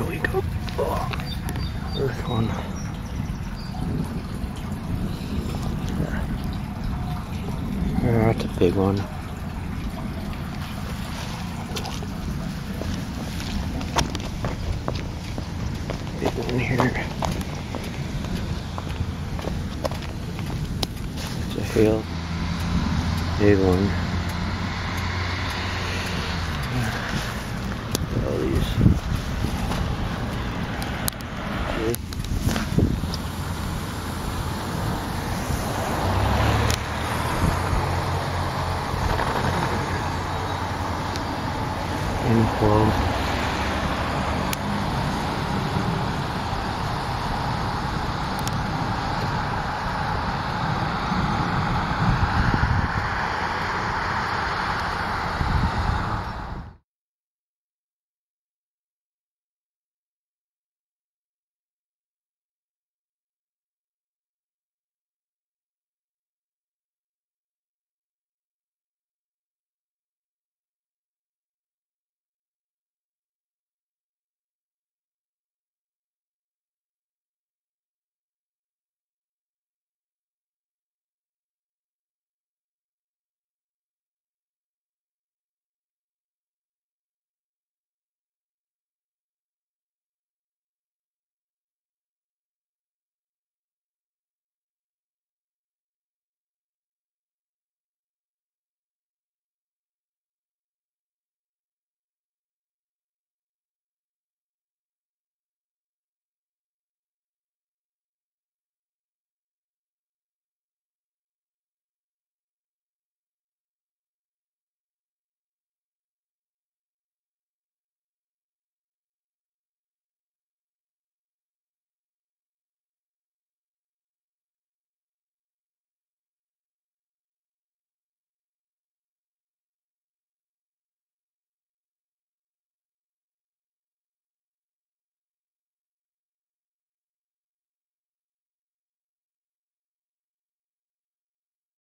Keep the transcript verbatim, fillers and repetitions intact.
There we go. Oh, earth one. There. Oh, that's a big one. Big one here. It's a hail. Big one.